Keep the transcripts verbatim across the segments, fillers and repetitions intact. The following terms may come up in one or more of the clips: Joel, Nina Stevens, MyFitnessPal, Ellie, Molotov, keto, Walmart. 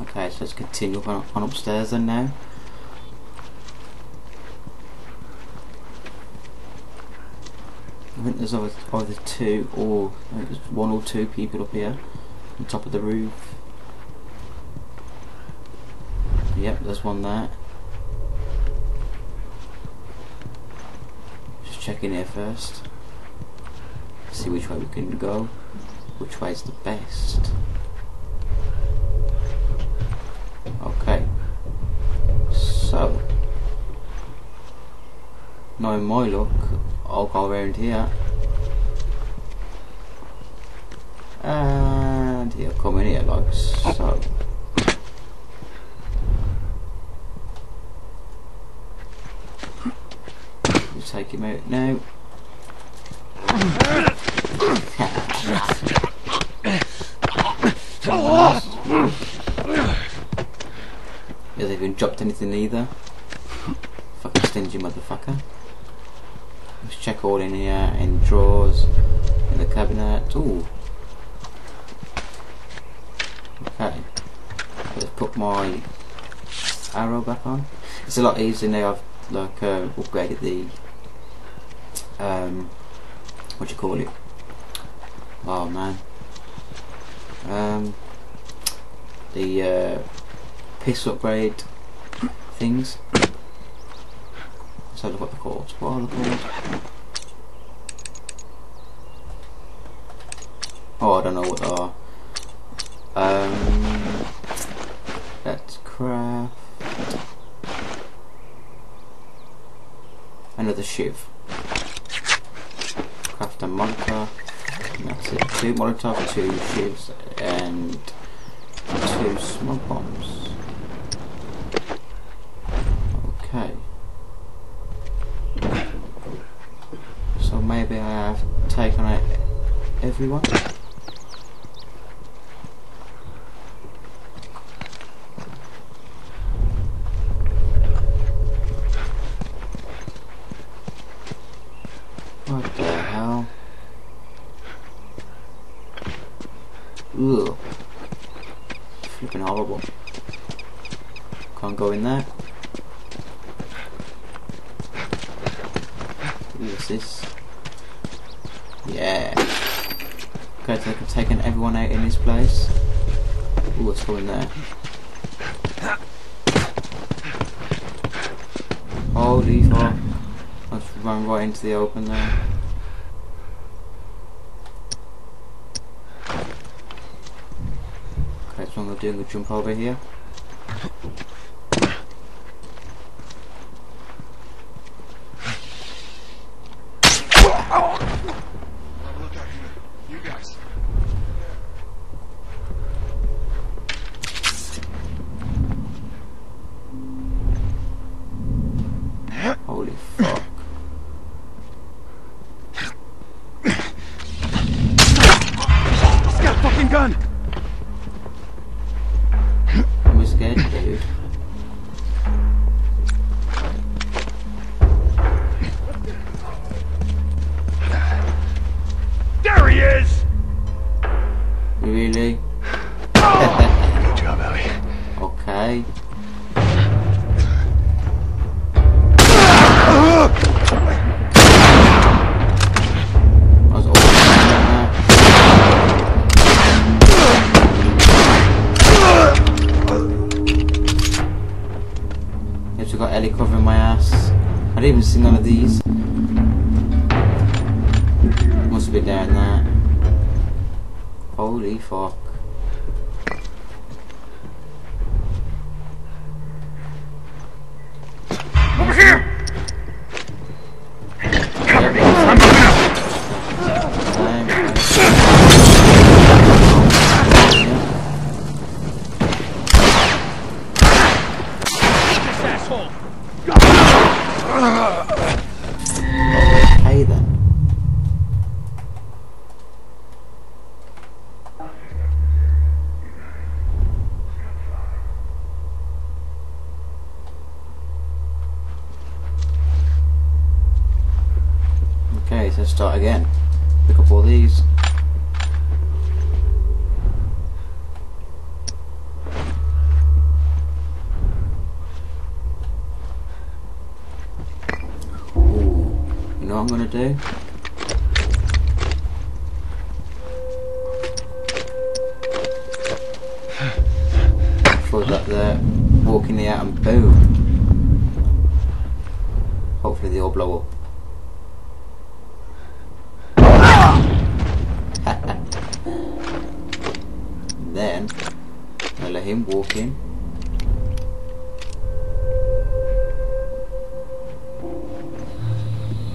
Okay, so let's continue on, on upstairs then now. I think there's either two or I think there's one or two people up here on top of the roof. Yep, there's one there. Just check in here first. See which way we can go. Which way is the best? Okay. So, knowing my luck, I'll go around here. And he'll come in here like so. We'll take him out now. Yeah, they haven't dropped anything either. Fucking stingy motherfucker. Let's check all in here, in drawers, in the cabinet. Ooh. Okay. Let's put my arrow back on. It's a lot easier now. I've like uh, upgraded the um, what do you call it? Oh man. Um, the uh, piss upgrade things. So look what the cords. What are the cords? Oh, I don't know what they are. Um, let's craft another shiv. Craft a monitor. And that's it. Two molotov, two shivs, and two smoke bombs. Okay. So maybe I have taken out everyone. What the hell? Ugh. Flipping horrible. Can't go in there. What's this? Yeah. Okay, so I've taken everyone out in this place. Ooh, what's going there? Holy fuck. I just ran right into the open there. Okay, so I'm going to do a good jump over here. Holy fuck. He's got a fucking gun! I'm scared, dude. There he is! Really? Oh. Good job, Ellie. Okay. Ellie covering my ass. I didn't even see none of these. Must be down there. Holy fuck. Over here! Cover me! I'm okay then. Okay, so start again. Pick up all these. I'm gonna do. Flood that there, walk in the out and boom. Hopefully they all blow up. Then I let him walk in.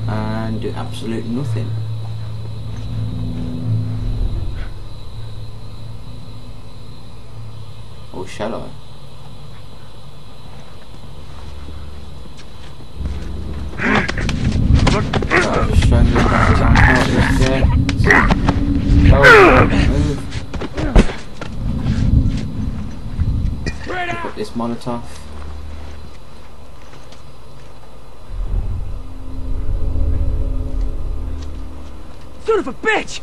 And do absolute nothing. Or shall I? I'll just show you guys I'm not just there. Oh, move. I'll put this Molotov. Son of a bitch!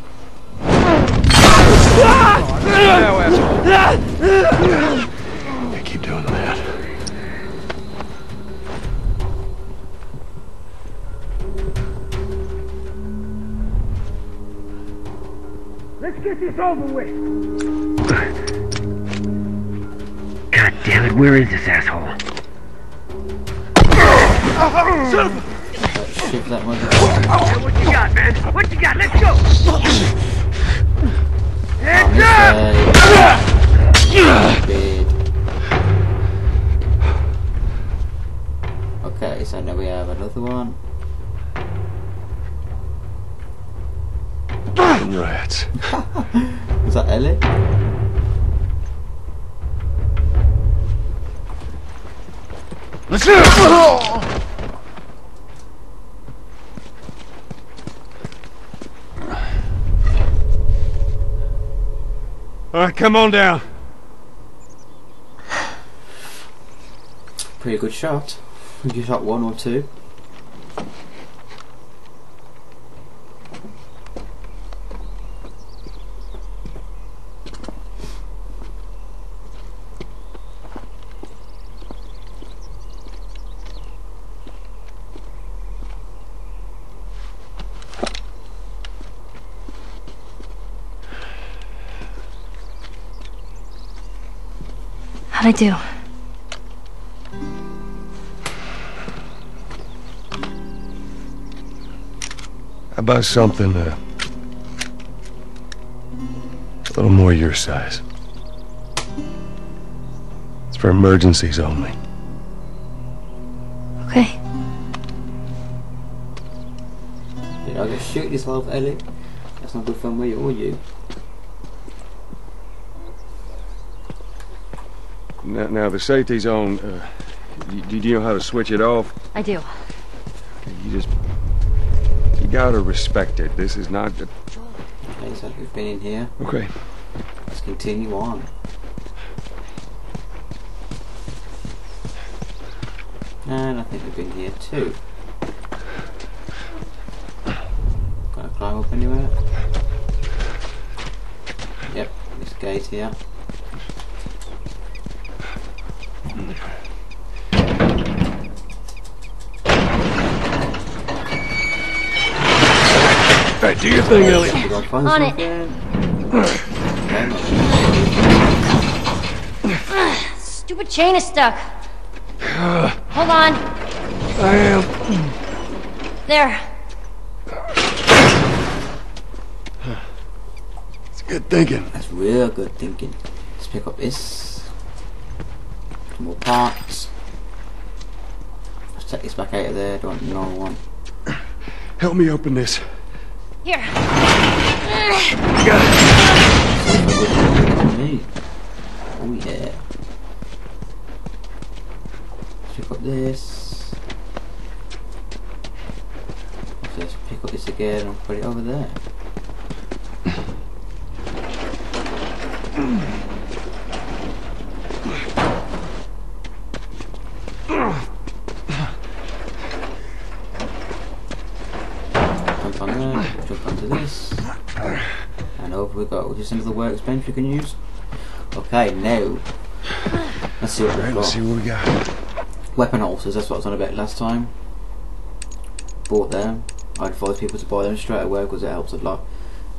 They keep doing that. Let's get this over with. God damn it! Where is this asshole? Son of a Shift that one. Hey, what you got, man? What you got? Let's go! Heads up! Okay, so now we have another one. Rats. Was that Ellie? Let's go! Alright, come on down. Pretty good shot. You shot one or two. I do. About something uh, a little more your size. It's for emergencies only. Okay. Did I just shoot this half, Ellie? That's not good for me or you. Now, now the safety's on. Uh, do you know how to switch it off? I do. You just... You gotta respect it. This is not... The... Okay, so we've been in here. Okay. Let's continue on. And I think we've been here too. Gotta climb up anywhere? Yep, this gate here. Right, do your thing, Ellie. On it. Ugh, stupid chain is stuck. Hold on. I am. There. That's good thinking. That's real good thinking. Let's pick up this. More parts. Let's take this back out of there. Don't know one. Help me open this. Here. Got it. Oh yeah. Pick up this. Let's pick up this again and put it over there. Just into the workbench we can use. Okay, now let's see what we've got. Let's see what we got. Weapon holsters. That's what I was on about last time. Bought them. I'd advise people to buy them straight away because it helps a lot.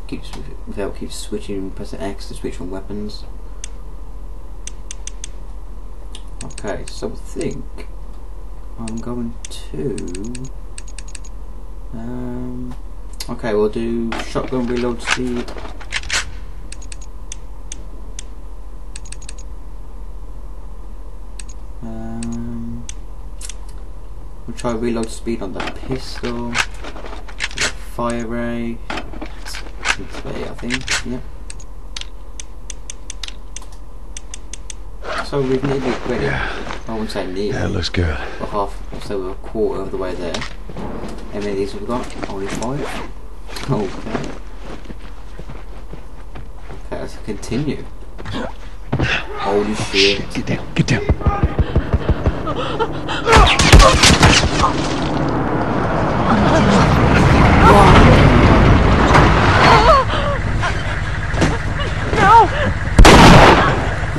Keeps without keep switching, pressing X to switch from weapons. Okay, so I think I'm going to. Um, okay, we'll do shotgun reload speed. Um, we'll try reload speed on the pistol, fire rate. I think, yeah. So we've nearly ready. Yeah. I wouldn't say nearly. That looks good. We're half, so we're a quarter of the way there. How many of these we've got? Only five. Okay. Okay, let's continue. Holy shit. Get down, get down. Wow.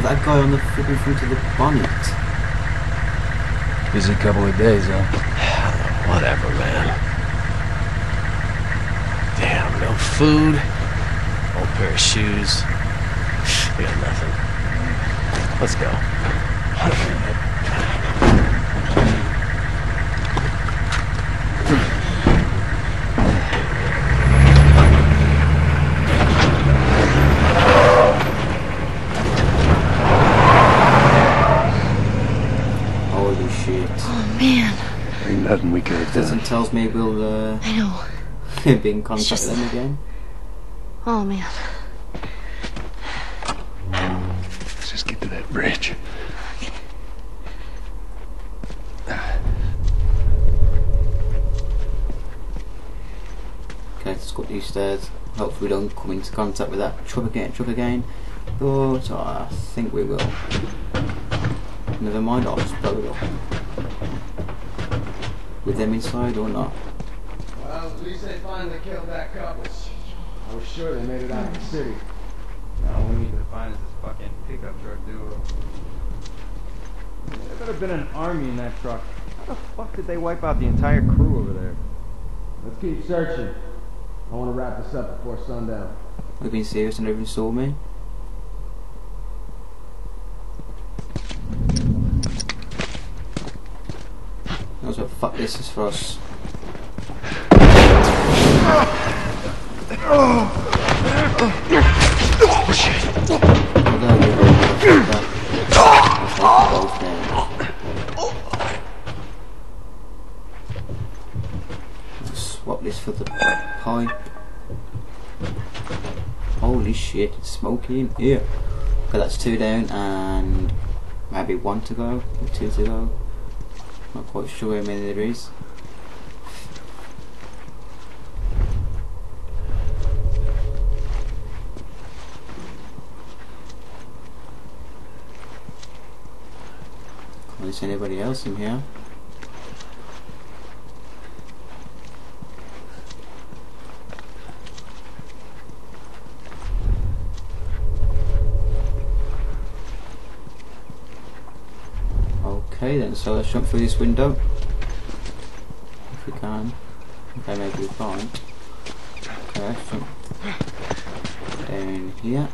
That guy on the flipping front of the bonnet. Busy couple of days, huh? Whatever, man. Damn, no food, old pair of shoes. We got nothing. Let's go. Doesn't tells me we'll uh I know. Be in contact with them again. Oh man. Let's just get to that bridge. Okay. Okay, let's go up these stairs. Hopefully we don't come into contact with that truck again truck again. But I think we will. Never mind, I'll just blow it up. With them inside or not? Well, at least they finally killed that couple. I was sure they made it out of the city. Now all we need to find is this fucking pickup truck duo. There better have been an army in that truck. How the fuck did they wipe out the entire crew over there? Let's keep searching. I want to wrap this up before sundown. We've been serious and never saw me. So fuck, this is for us. Oh shit. Swap this for the pipe. Holy shit, it's smoky in here. Okay, that's two down and maybe one to go, or two to go. Not quite sure how many there is. Can't see anybody else in here. Okay then, so let's jump through this window. If we can. Okay, maybe we can't. Okay, let's jump down here.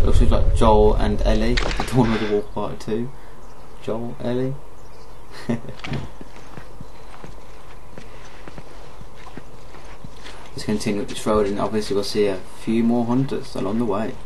It looks like Joel and Ellie. I don't want to walk part two. Joel, Ellie. Continue up this road, and obviously we'll see a few more hunters along the way.